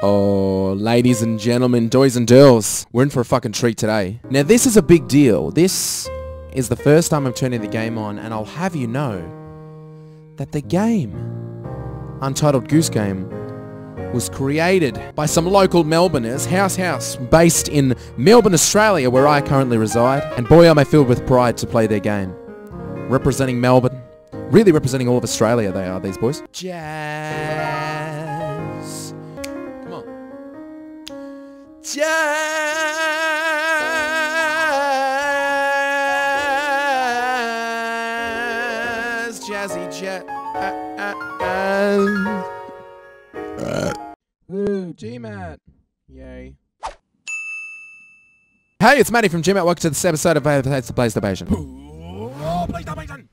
Oh, ladies and gentlemen, boys and girls, we're in for a fucking treat today. Now, this is a big deal. This is the first time I'm turning the game on, and I'll have you know that the game, Untitled Goose Game, was created by some local Melbourners, House House, based in Melbourne, Australia, where I currently reside. And boy, am I filled with pride to play their game. Representing Melbourne, really representing all of Australia, they are, these boys. Jazz. Jazz, jazzy jet. Woo, GMat. Yay. Hey, it's Matty from GMat. Welcome to this episode of That's the PlayStation. Oh, PlayStation.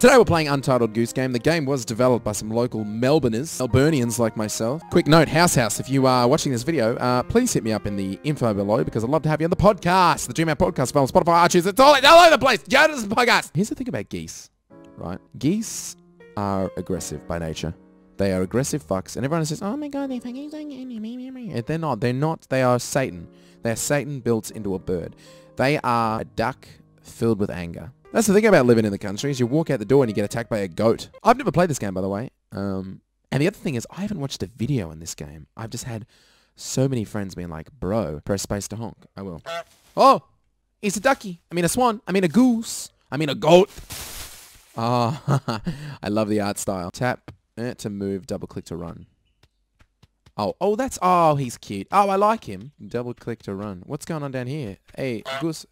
Today we're playing Untitled Goose Game. The game was developed by some local Melburnians like myself. Quick note, House House, if you are watching this video, please hit me up in the info below because I'd love to have you on the podcast. The Dream Out Podcast, on Spotify, Archer, it's all over the place. Go to this podcast. Here's the thing about geese, right? Geese are aggressive by nature. They are aggressive fucks, and everyone says, oh my god, they're fucking... They're not. They're not. They are Satan. They're Satan built into a bird. They are a duck filled with anger. That's the thing about living in the country, is you walk out the door and you get attacked by a goat. I've never played this game, by the way. And the other thing is, I haven't watched a video in this game. I've just had so many friends being like, bro, press space to honk. I will. Oh, it's a ducky. I mean a swan. I mean a goose. I mean a goat. Oh, I love the art style. Tap to move, double click to run. Oh, that's, oh, he's cute. Oh, I like him. Double click to run. What's going on down here? Hey, goose.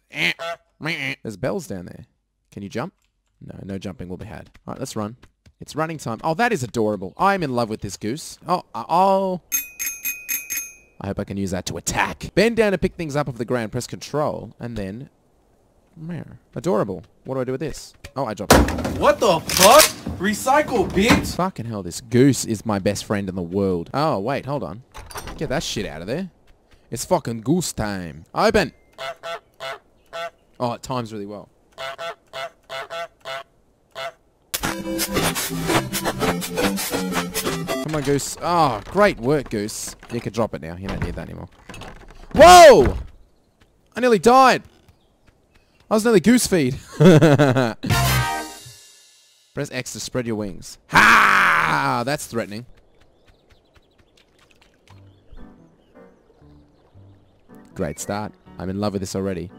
There's bells down there. Can you jump? No, no jumping will be had. All right, let's run. It's running time. Oh, that is adorable. I'm in love with this goose. Oh. I hope I can use that to attack. Bend down to pick things up off the ground. Press control, and then... Adorable. What do I do with this? Oh, I dropped it. What the fuck? Recycle, bitch! Fucking hell, this goose is my best friend in the world. Oh, wait, hold on. Get that shit out of there. It's fucking goose time. Open! Oh, it times really well. Come on, goose. Oh, great work, goose. You can drop it now. You don't need that anymore. Whoa! I nearly died. I was nearly goose feed. Press X to spread your wings. Ha! That's threatening. Great start. I'm in love with this already.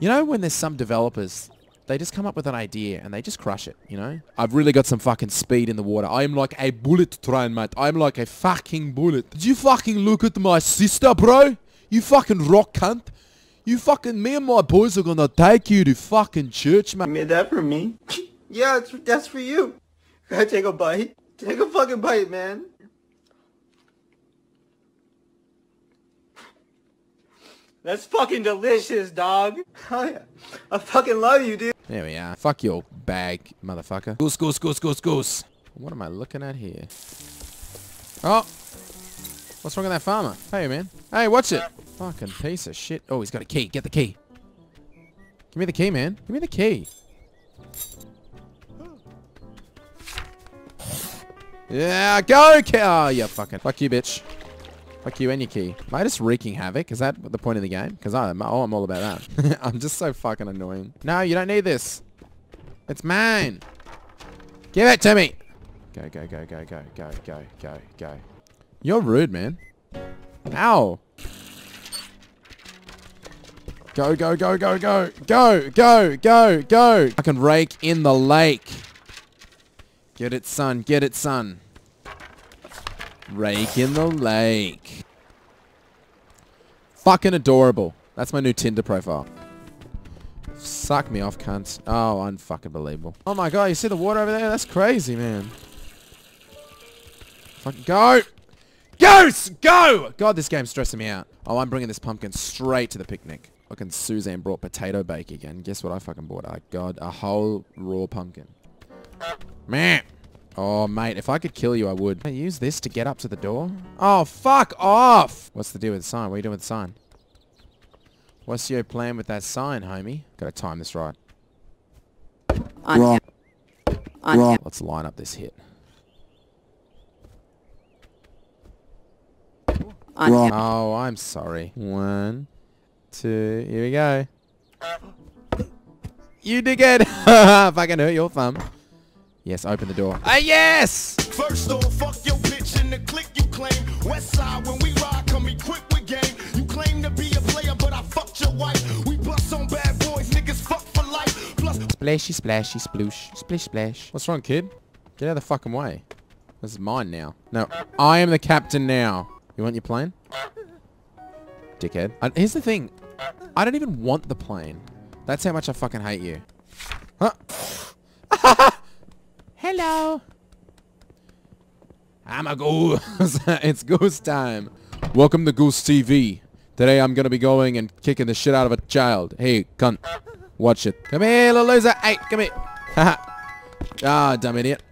You know when there's some developers... They just come up with an idea and they just crush it, you know? I've really got some fucking speed in the water. I'm like a bullet train, mate. I'm like a fucking bullet. Did you fucking look at my sister, bro? You fucking rock cunt. You fucking... Me and my boys are gonna take you to fucking church, mate. You made that for me? Yeah, that's for you. Can I take a bite? Take a fucking bite, man. That's fucking delicious, dog. Oh, yeah. I fucking love you, dude. There we are. Fuck your bag, motherfucker. Goose, goose, goose, goose, goose. What am I looking at here? Oh. What's wrong with that farmer? Hey, man. Hey, watch it. Fucking piece of shit. Oh, he's got a key. Get the key. Give me the key, man. Give me the key. Yeah, go, key. Oh, yeah, fucking. Fuck you, bitch. Fuck you and your key. Am I just wreaking havoc? Is that the point of the game? Because I'm all about that. I'm just so fucking annoying. No, you don't need this. It's mine. Give it to me. Go, go, go, go, go, go, go, go, go. You're rude, man. Ow. Go, go, go, go, go. Go, go, go, go. I can rake in the lake. Get it, son. Get it, son. Rake in the lake. Fucking adorable. That's my new Tinder profile. Suck me off, cunt. Oh, unfucking believable. Oh my god, you see the water over there? That's crazy, man. Fucking go! Goose! Go! God, this game's stressing me out. Oh, I'm bringing this pumpkin straight to the picnic. Fucking Suzanne brought potato bake again. Guess what I fucking bought? Oh god, a whole raw pumpkin. Man. Oh, mate, if I could kill you, I would. Can I use this to get up to the door? Oh, fuck off! What's the deal with the sign? What are you doing with the sign? What's your plan with that sign, homie? Gotta time this right. Wrong. Wrong. Let's line up this hit. Wrong. Oh, I'm sorry. 1, 2, here we go. You dig it? If I can hurt your thumb. Yes, open the door. Ah, yes! First off, fuck your bitch in the click you claim. West side, when we ride, come equipped with game. You claim to be a player, but I fucked your wife. We bust on bad boys, niggas fuck for life. Plus splashy, splashy, sploosh. Splish, splash. What's wrong, kid? Get out of the fucking way. This is mine now. No, I am the captain now. You want your plane? Dickhead. Here's the thing. I don't even want the plane. That's how much I fucking hate you. Huh? Hello. I'm a goose. It's goose time. Welcome to Goose TV. Today I'm going to be going and kicking the shit out of a child. Hey, cunt. Watch it. Come here, little loser. Hey, come here. Ah, dumb idiot.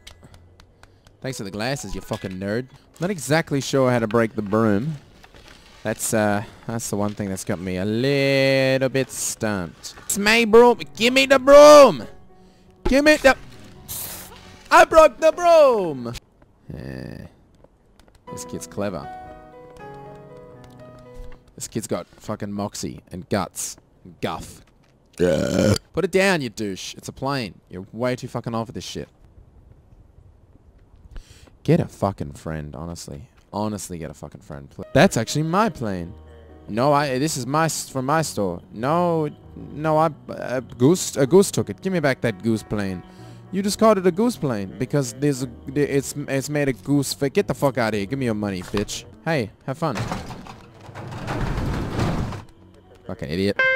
Thanks for the glasses, you fucking nerd. Not exactly sure how to break the broom. That's the one thing that's got me a little bit stumped. It's my broom. Give me the broom. Give me the... I broke the broom. Yeah. This kid's clever. This kid's got fucking moxie and guts and guff. Yeah. Put it down, you douche. It's a plane. You're way too fucking old for this shit. Get a fucking friend, honestly. Honestly, get a fucking friend. That's actually my plane. No, this is from my store. No, a goose took it. Give me back that goose plane. You just called it a goose plane because it's made a goose. Get the fuck out of here. Give me your money, bitch. Hey, have fun. Fucking idiot.